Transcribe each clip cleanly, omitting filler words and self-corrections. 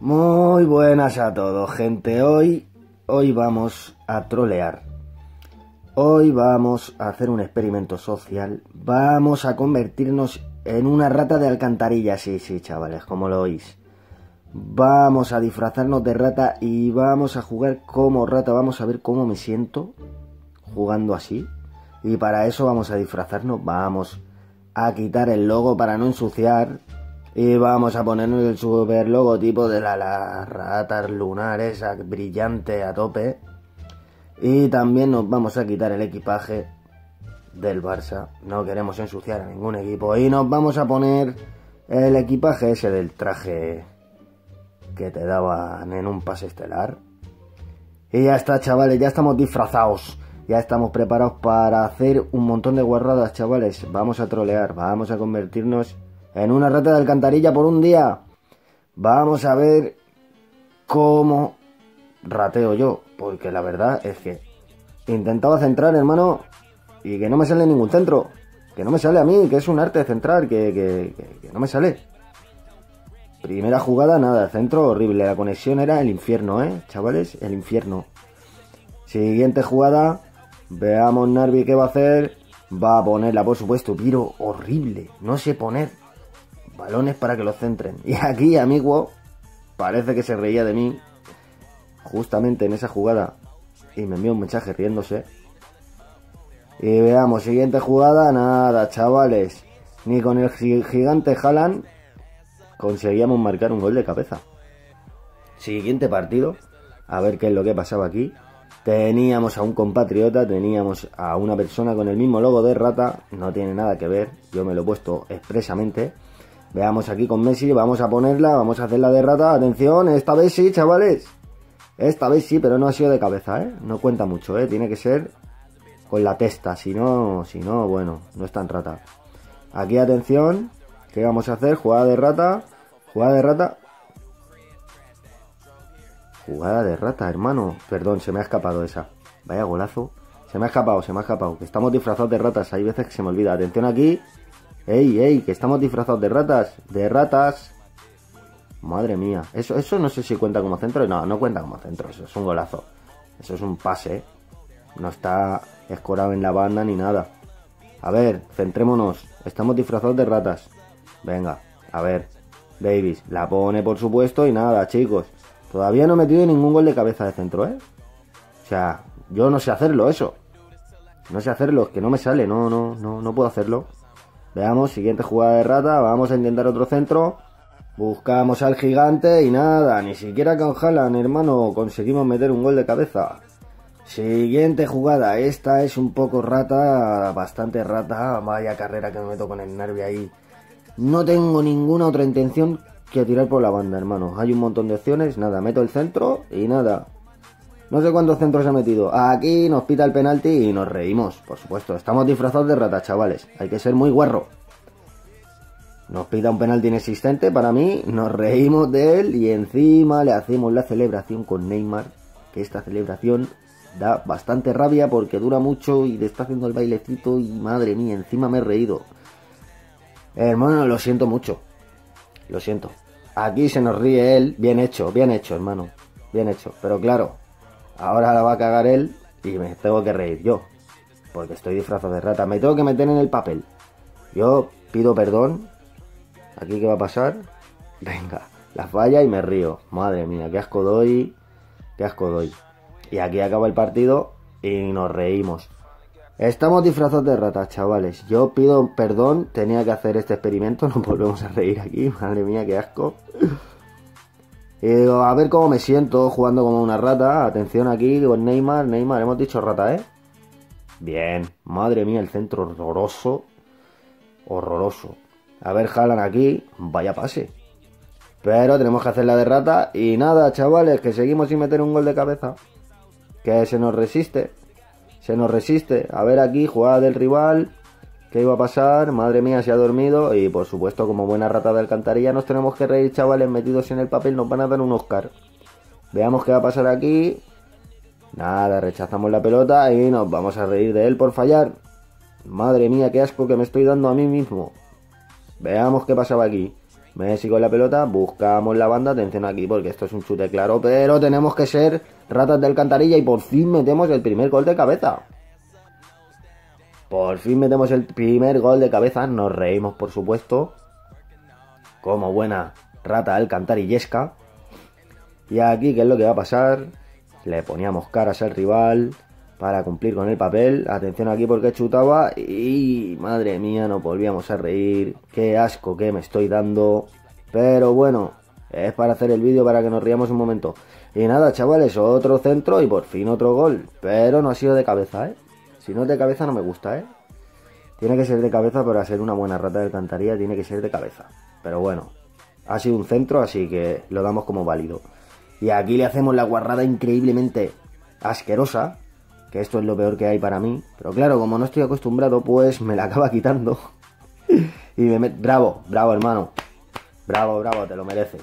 Muy buenas a todos, gente. Hoy vamos a trolear. Hoy vamos a hacer un experimento social. Vamos a convertirnos en una rata de alcantarilla. Sí, chavales, como lo oís. Vamos a disfrazarnos de rata y vamos a jugar como rata. Vamos a ver cómo me siento jugando así. Y para eso vamos a disfrazarnos. Vamos a quitar el logo para no ensuciar. Y vamos a ponernos el super logotipo de la ratas lunares, brillante a tope. Y también nos vamos a quitar el equipaje del Barça. No queremos ensuciar a ningún equipo. Y nos vamos a poner el equipaje ese del traje que te daban en un pase estelar. Y ya está, chavales, ya estamos disfrazados. Ya estamos preparados para hacer un montón de guarradas, chavales. Vamos a trolear, vamos a convertirnos en una rata de alcantarilla por un día. Vamos a ver cómo rateo yo, porque la verdad es que intentaba centrar, hermano, y que no me sale ningún centro. Que no me sale a mí, que es un arte de centrar, que no me sale. Primera jugada, nada, centro horrible. La conexión era el infierno, chavales, el infierno. Siguiente jugada, veamos Narvi qué va a hacer. Va a ponerla, por supuesto, piro horrible. No sé poner balones para que los centren. Y aquí, amigo, parece que se reía de mí justamente en esa jugada y me envió un mensaje riéndose. Y veamos, siguiente jugada, nada, chavales, ni con el gigante Haaland conseguíamos marcar un gol de cabeza. Siguiente partido, a ver qué es lo que pasaba aquí. Teníamos a un compatriota, teníamos a una persona con el mismo logo de rata. No tiene nada que ver, yo me lo he puesto expresamente. Veamos aquí con Messi, vamos a ponerla, vamos a hacerla de rata. Atención, esta vez sí, chavales. Esta vez sí, pero no ha sido de cabeza, No cuenta mucho, Tiene que ser con la testa, si no, bueno, no es tan rata. Aquí, atención, ¿qué vamos a hacer? Jugada de rata. Jugada de rata, hermano. Perdón, se me ha escapado esa. Vaya golazo. Se me ha escapado. Que estamos disfrazados de ratas. Hay veces que se me olvida. Atención aquí. Ey, que estamos disfrazados de ratas. Madre mía. Eso no sé si cuenta como centro. No cuenta como centro. Eso es un golazo. Eso es un pase. No está escorado en la banda ni nada. A ver, centrémonos. Estamos disfrazados de ratas. Venga, a ver. Davis la pone, por supuesto. Y nada, chicos. Todavía no he metido ningún gol de cabeza de centro, O sea, yo no sé hacerlo, eso. No sé hacerlo, es que no me sale. No puedo hacerlo. Veamos, siguiente jugada de rata. Vamos a intentar otro centro. Buscamos al gigante y nada. Ni siquiera con Haaland, hermano, conseguimos meter un gol de cabeza. Siguiente jugada. Esta es un poco rata, bastante rata. Vaya carrera que me meto con el nervio ahí. No tengo ninguna otra intención que tirar por la banda, hermano. Hay un montón de opciones. Nada, meto el centro y nada. No sé cuántos centros ha metido. Aquí nos pita el penalti y nos reímos. Por supuesto, estamos disfrazados de ratas, chavales. Hay que ser muy guarro. Nos pita un penalti inexistente para mí. Nos reímos de él y encima le hacemos la celebración con Neymar. Que esta celebración da bastante rabia porque dura mucho y le está haciendo el bailecito y madre mía, encima me he reído. Hermano, lo siento mucho. Lo siento. Aquí se nos ríe él. Bien hecho, hermano. Bien hecho. Pero claro, ahora la va a cagar él y me tengo que reír yo. Porque estoy disfrazado de rata. Me tengo que meter en el papel. Yo pido perdón. ¿Aquí qué va a pasar? Venga, la falla y me río. Madre mía, qué asco doy. Y aquí acaba el partido y nos reímos. Estamos disfrazados de ratas, chavales. Yo pido perdón, tenía que hacer este experimento. Nos volvemos a reír aquí. Madre mía, qué asco. A ver cómo me siento jugando como una rata. Atención aquí con Neymar. Neymar, hemos dicho rata, Bien. Madre mía, el centro horroroso. Horroroso. A ver, Haaland aquí. Vaya pase. Pero tenemos que hacer la de rata. Y nada, chavales, que seguimos sin meter un gol de cabeza. Que se nos resiste. A ver aquí, jugada del rival. ¿Qué iba a pasar? Madre mía, se ha dormido. Y por supuesto, como buena rata de alcantarilla, nos tenemos que reír, chavales. Metidos en el papel, nos van a dar un Oscar. Veamos qué va a pasar aquí. Nada, rechazamos la pelota y nos vamos a reír de él por fallar. Madre mía, qué asco que me estoy dando a mí mismo. Veamos qué pasaba aquí. Messi con la pelota, buscamos la banda, atención aquí porque esto es un chute claro, pero tenemos que ser ratas de alcantarilla y por fin metemos el primer gol de cabeza. Por fin metemos el primer gol de cabeza, nos reímos por supuesto, como buena rata alcantarillesca. Y aquí, ¿qué es lo que va a pasar? Le poníamos caras al rival para cumplir con el papel. Atención aquí porque chutaba y madre mía, nos volvíamos a reír. Qué asco que me estoy dando. Pero bueno, es para hacer el vídeo para que nos riamos un momento. Y nada, chavales, otro centro y por fin otro gol. Pero no ha sido de cabeza, ¿eh? Si no es de cabeza no me gusta, ¿eh? Tiene que ser de cabeza para ser una buena rata de alcantarilla, tiene que ser de cabeza. Pero bueno, ha sido un centro, así que lo damos como válido. Y aquí le hacemos la guarrada increíblemente asquerosa, que esto es lo peor que hay para mí. Pero claro, como no estoy acostumbrado, pues me la acaba quitando. Y me meto... Bravo, bravo, hermano. Bravo, bravo, te lo mereces.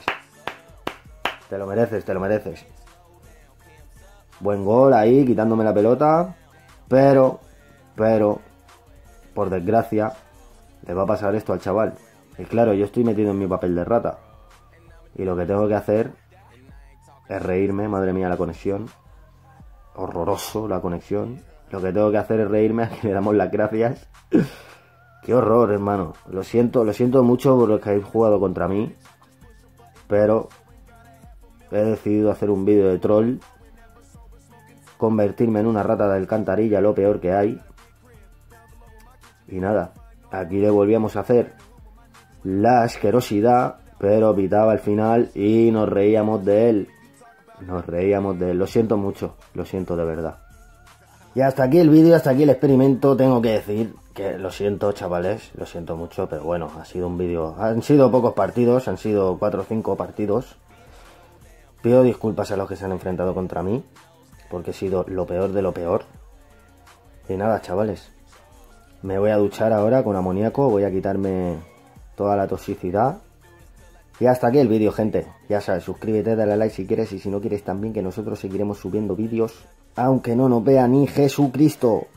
Te lo mereces, te lo mereces. Buen gol ahí, quitándome la pelota. Pero, por desgracia, le va a pasar esto al chaval. Y claro, yo estoy metido en mi papel de rata. Y lo que tengo que hacer... es reírme, madre mía la conexión. Horroroso la conexión. Lo que tengo que hacer es reírme, a que le damos las gracias. Qué horror, hermano. Lo siento mucho por los que habéis jugado contra mí. Pero he decidido hacer un vídeo de troll. Convertirme en una rata de alcantarilla, lo peor que hay. Y nada, aquí le volvíamos a hacer la asquerosidad. Pero pitaba al final y nos reíamos de él. Nos reíamos de él, lo siento mucho, lo siento de verdad. Y hasta aquí el vídeo, hasta aquí el experimento. Tengo que decir que lo siento, chavales, lo siento mucho, pero bueno, ha sido un vídeo... Han sido pocos partidos, han sido 4 o 5 partidos. Pido disculpas a los que se han enfrentado contra mí, porque he sido lo peor de lo peor. Y nada, chavales, me voy a duchar ahora con amoníaco, voy a quitarme toda la toxicidad. Y hasta aquí el vídeo, gente. Ya sabes, suscríbete, dale like si quieres y si no quieres también, que nosotros seguiremos subiendo vídeos, aunque no nos vea ni Jesucristo.